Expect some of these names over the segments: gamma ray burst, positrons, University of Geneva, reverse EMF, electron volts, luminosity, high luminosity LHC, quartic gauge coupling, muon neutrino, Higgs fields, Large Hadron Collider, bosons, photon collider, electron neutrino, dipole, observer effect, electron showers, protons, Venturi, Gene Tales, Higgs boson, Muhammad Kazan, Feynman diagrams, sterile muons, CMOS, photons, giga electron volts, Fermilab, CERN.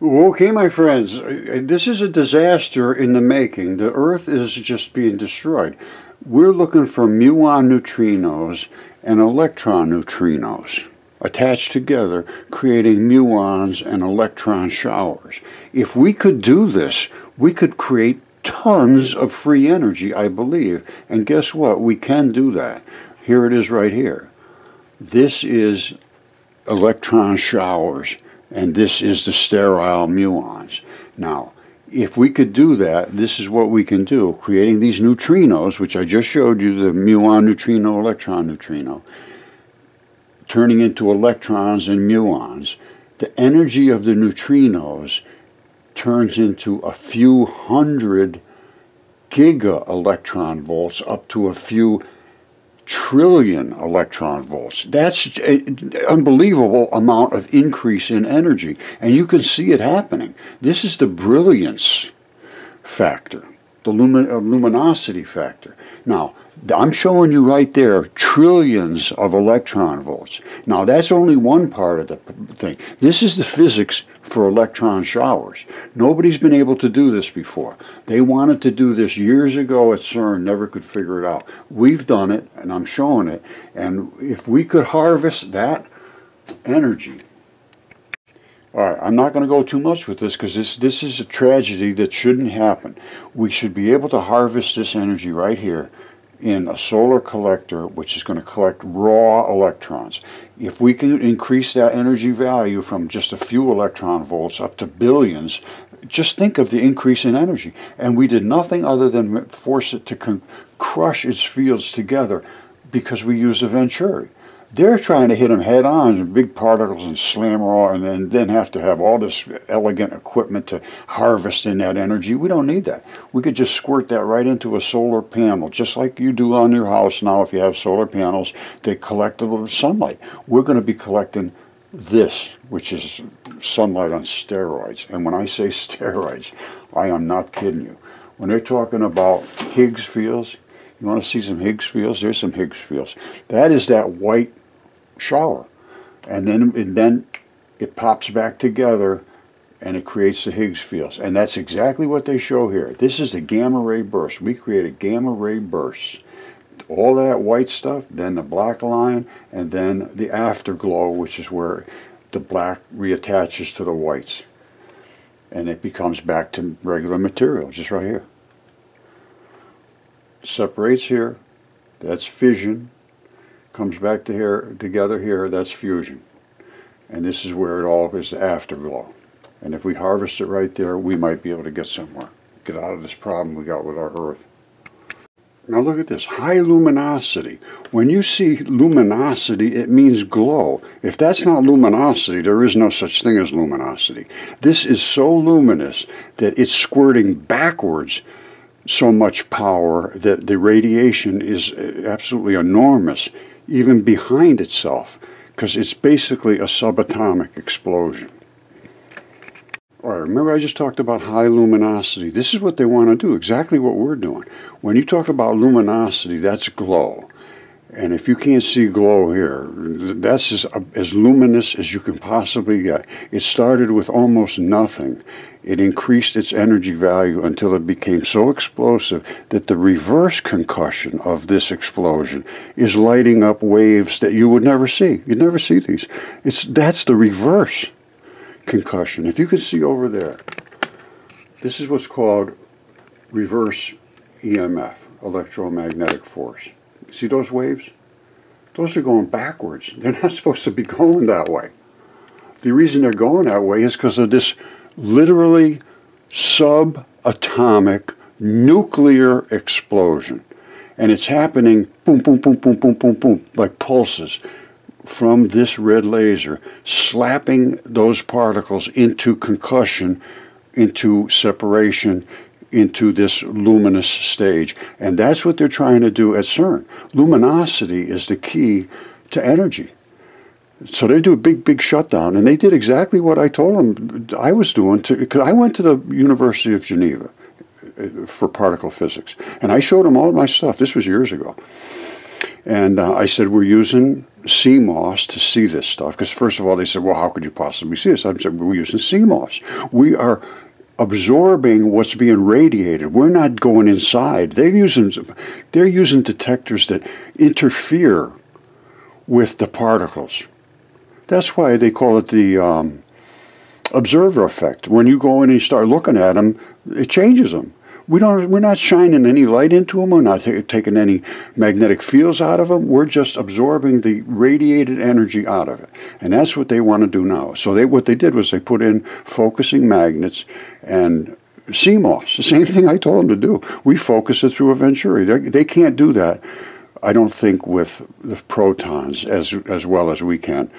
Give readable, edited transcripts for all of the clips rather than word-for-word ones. Okay, my friends, this is a disaster in the making. The Earth is just being destroyed. We're looking for muon neutrinos and electron neutrinos attached together, creating muons and electron showers. If we could do this, we could create tons of free energy, I believe. And guess what? We can do that. Here it is right here. This is electron showers. And this is the sterile muons. Now, if we could do that, this is what we can do. Creating these neutrinos, which I just showed you, the muon neutrino, electron neutrino, turning into electrons and muons. The energy of the neutrinos turns into a few hundred giga electron volts up to a few trillion electron volts. That's an unbelievable amount of increase in energy, and you can see it happening. This is the brilliance factor, the luminosity factor. Now, I'm showing you right there trillions of electron volts. Now, that's only one part of the thing. This is the physics for electron showers. Nobody's been able to do this before. They wanted to do this years ago at CERN, never could figure it out. We've done it, and I'm showing it. And if we could harvest that energy. Alright, I'm not going to go too much with this because this is a tragedy that shouldn't happen. We should be able to harvest this energy right here in a solar collector, which is going to collect raw electrons. If we can increase that energy value from just a few electron volts up to billions, just think of the increase in energy. And we did nothing other than force it to crush its fields together because we used a Venturi. They're trying to hit them head on in big particles and slam raw, and then have to have all this elegant equipment to harvest in that energy. We don't need that. We could just squirt that right into a solar panel, just like you do on your house now. If you have solar panels, they collect a little sunlight. We're going to be collecting this, which is sunlight on steroids. And when I say steroids, I am not kidding you. When they're talking about Higgs fields, you want to see some Higgs fields? There's some Higgs fields. That is that white shower, and then it pops back together and it creates the Higgs fields, and that's exactly what they show here. This is the gamma ray burst. We created gamma ray bursts, all that white stuff, then the black line, and then the afterglow, which is where the black reattaches to the whites and it becomes back to regular material. Just right here, separates here, that's fission, comes back to here, together here, that's fusion. And this is where it all is, the afterglow. And if we harvest it right there, we might be able to get somewhere, get out of this problem we got with our Earth. Now look at this, high luminosity. When you see luminosity, it means glow. If that's not luminosity, there is no such thing as luminosity. This is so luminous that it's squirting backwards so much power that the radiation is absolutely enormous, even behind itself, because it's basically a subatomic explosion. All right, remember I just talked about high luminosity. This is what they want to do, exactly what we're doing. When you talk about luminosity, that's glow. And if you can't see glow here, that's as luminous as you can possibly get. It started with almost nothing. It increased its energy value until it became so explosive that the reverse concussion of this explosion is lighting up waves that you would never see. You'd never see these. That's the reverse concussion. If you can see over there, this is what's called reverse EMF, electromagnetic force. See those waves? Those are going backwards. They're not supposed to be going that way. The reason they're going that way is because of this literally subatomic nuclear explosion, and it's happening boom, boom, boom, boom, boom, boom, boom, like pulses from this red laser slapping those particles into concussion, into separation, into this luminous stage. And that's what they're trying to do at CERN. Luminosity is the key to energy. So they do a big, big shutdown, and they did exactly what I told them I was doing. Because I went to the University of Geneva for particle physics, and I showed them all my stuff. This was years ago. And I said, we're using CMOS to see this stuff. Because first of all, they said, well, how could you possibly see this? I said, we're using CMOS. We are absorbing what's being radiated. We're not going inside. They're using detectors that interfere with the particles. That's why they call it the observer effect. When you go in and you start looking at them, it changes them. We're not shining any light into them. We're not taking any magnetic fields out of them. We're just absorbing the radiated energy out of it. And that's what they want to do now. So what they did was they put in focusing magnets and CMOS. The same thing I told them to do. We focus it through a Venturi. They can't do that, I don't think, with the protons as well as we can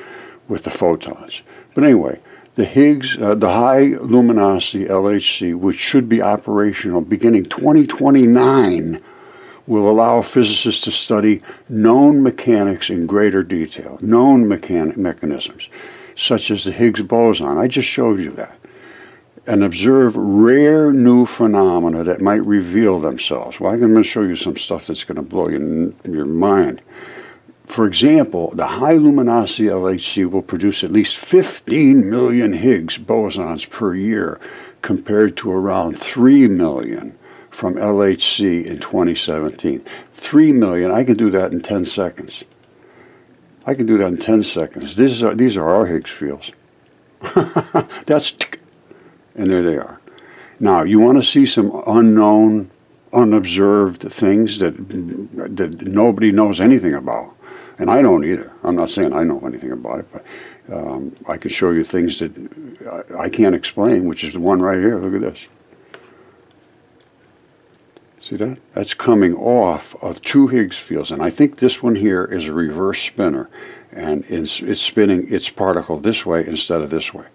with the photons. But anyway, the Higgs, the high luminosity LHC, which should be operational beginning 2029, will allow physicists to study known mechanics in greater detail, known mechanisms, such as the Higgs boson. I just showed you that. And observe rare new phenomena that might reveal themselves. Well, I'm going to show you some stuff that's going to blow your mind. For example, the high luminosity LHC will produce at least 15 million Higgs bosons per year, compared to around 3 million from LHC in 2017. 3 million, I can do that in 10 seconds. I can do that in 10 seconds. These are our Higgs fields. That's, and there they are. Now, you want to see some unknown, unobserved things that nobody knows anything about. And I don't either. I'm not saying I know anything about it, but I can show you things that I can't explain, which is the one right here. Look at this. See that? That's coming off of two Higgs fields, and I think this one here is a reverse spinner, and it's spinning its particle this way instead of this way.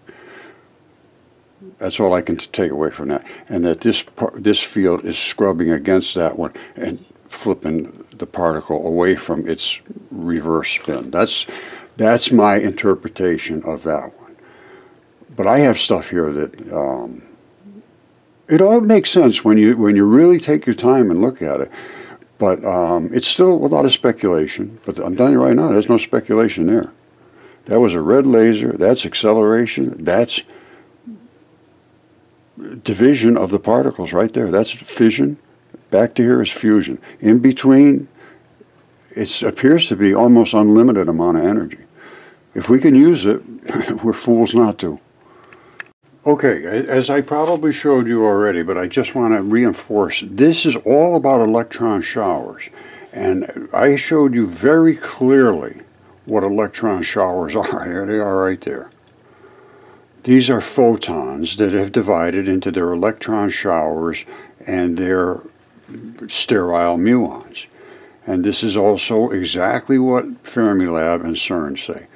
That's all I can take away from that, and that this field is scrubbing against that one and flipping the particle away from its reverse spin. That's my interpretation of that one. But I have stuff here that it all makes sense when you really take your time and look at it. But it's still a lot of speculation. But I'm telling you right now, there's no speculation there. That was a red laser. That's acceleration. That's division of the particles right there. That's fission. Back to here is fusion. In between, it appears to be almost unlimited amount of energy. If we can use it, we're fools not to. Okay, as I probably showed you already, but I just want to reinforce, this is all about electron showers. And I showed you very clearly what electron showers are. Here they are right there. These are photons that have divided into their electron showers and their sterile muons. And this is also exactly what Fermilab and CERN say.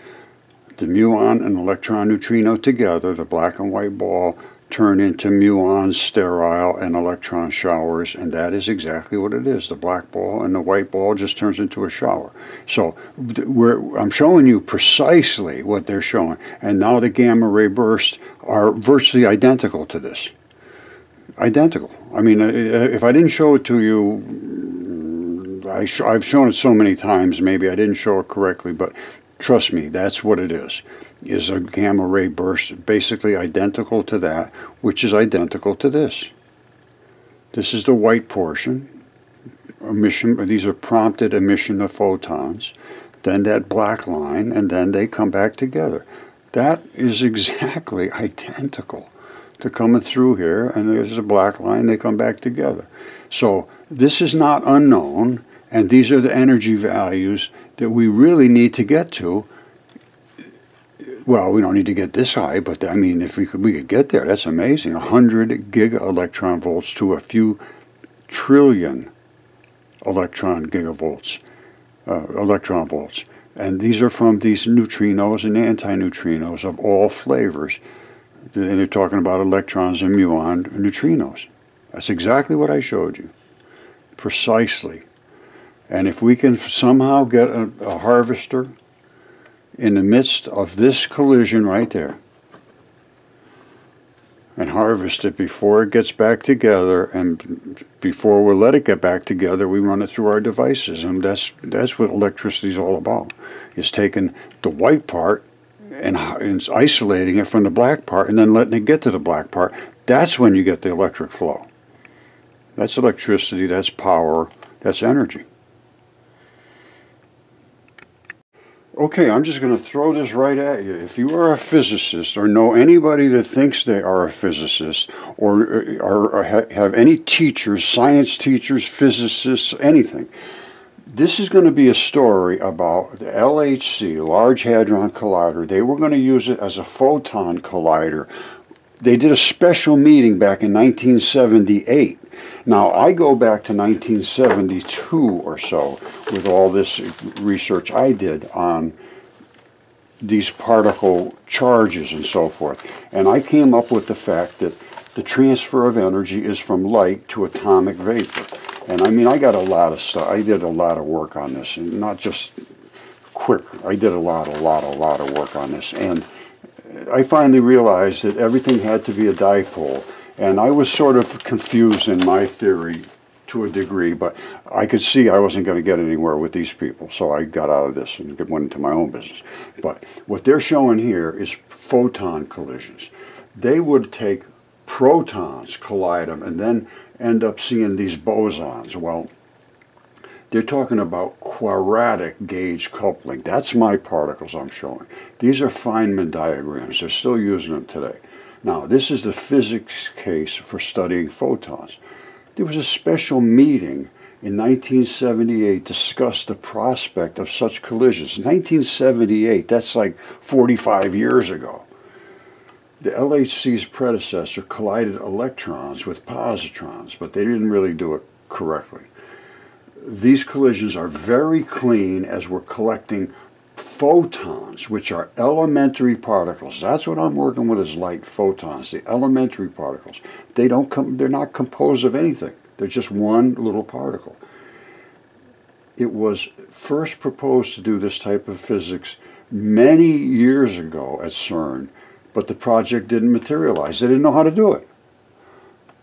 The muon and electron neutrino together, the black and white ball, turn into muons, sterile, and electron showers, and that is exactly what it is. The black ball and the white ball just turns into a shower. So I'm showing you precisely what they're showing, and now the gamma ray bursts are virtually identical to this. Identical. I mean, if I didn't show it to you, I've shown it so many times, maybe I didn't show it correctly, but trust me, that's what it is a gamma ray burst basically identical to that, which is identical to this. This is the white portion, emission. These are prompted emission of photons, then that black line, and then they come back together. That is exactly identical. They're coming through here, and there's a black line, they come back together. So this is not unknown, and these are the energy values that we really need to get to. Well, we don't need to get this high, but I mean, if we could get there, that's amazing. 100 giga electron volts to a few trillion electron volts. And these are from these neutrinos and antineutrinos of all flavors. And they're talking about electrons and muon neutrinos. That's exactly what I showed you. Precisely. And if we can somehow get a harvester in the midst of this collision right there, and harvest it before it gets back together, and before we let it get back together, we run it through our devices. And that's what electricity is all about. It's taking the white part and isolating it from the black part, and then letting it get to the black part. That's when you get the electric flow. That's electricity, that's power, that's energy. Okay, I'm just going to throw this right at you. If you are a physicist or know anybody that thinks they are a physicist, or have any teachers, science teachers, physicists, anything, this is going to be a story about the LHC, Large Hadron Collider. They were going to use it as a photon collider. They did a special meeting back in 1978. Now, I go back to 1972 or so with all this research I did on these particle charges and so forth. And I came up with the fact that the transfer of energy is from light to atomic vapor. And I mean, I got a lot of stuff. I did a lot of work on this, and not just quick. I did a lot of work on this. And I finally realized that everything had to be a dipole. And I was sort of confused in my theory to a degree, but I could see I wasn't going to get anywhere with these people, so I got out of this and went into my own business. But what they're showing here is photon collisions. They would take protons, collide them, and then end up seeing these bosons. Well, they're talking about quartic gauge coupling. That's my particles I'm showing. These are Feynman diagrams. They're still using them today. Now, this is the physics case for studying photons. There was a special meeting in 1978 to discuss the prospect of such collisions. 1978, that's like 45 years ago. The LHC's predecessor collided electrons with positrons, but they didn't really do it correctly. These collisions are very clean, as we're collecting photons, which are elementary particles. That's what I'm working with, is light photons, the elementary particles. They don't come, they're not composed of anything. They're just one little particle. It was first proposed to do this type of physics many years ago at CERN, but the project didn't materialize. They didn't know how to do it.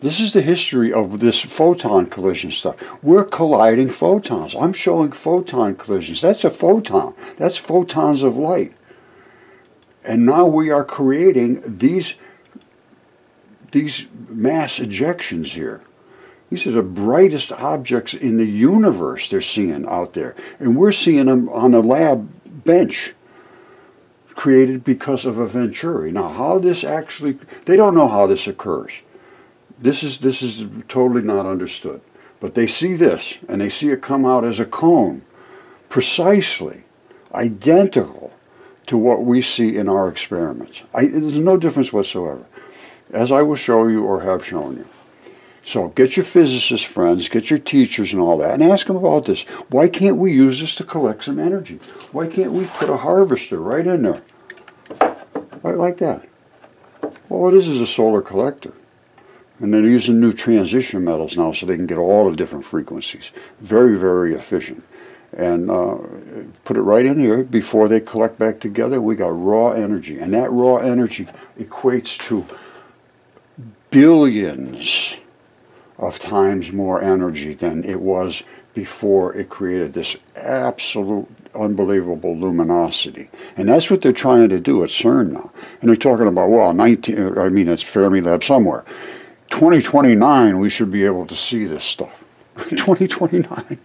This is the history of this photon collision stuff. We're colliding photons. I'm showing photon collisions. That's a photon. That's photons of light. And now we are creating these mass ejections here. These are the brightest objects in the universe they're seeing out there. And we're seeing them on a lab bench, created because of a Venturi. Now, how this actually... they don't know how this occurs. This is totally not understood. But they see this, and they see it come out as a cone, precisely identical to what we see in our experiments. There's no difference whatsoever, as I will show you or have shown you. So get your physicist friends, get your teachers and all that, and ask them about this. Why can't we use this to collect some energy? Why can't we put a harvester right in there? Right like that. All it is a solar collector. And they're using new transition metals now so they can get all the different frequencies. Very, very efficient. And put it right in here before they collect back together. We got raw energy. And that raw energy equates to billions of times more energy than it was before it created this absolute unbelievable luminosity. And that's what they're trying to do at CERN now. And they're talking about, well, it's Fermilab somewhere. 2029, we should be able to see this stuff. 2029.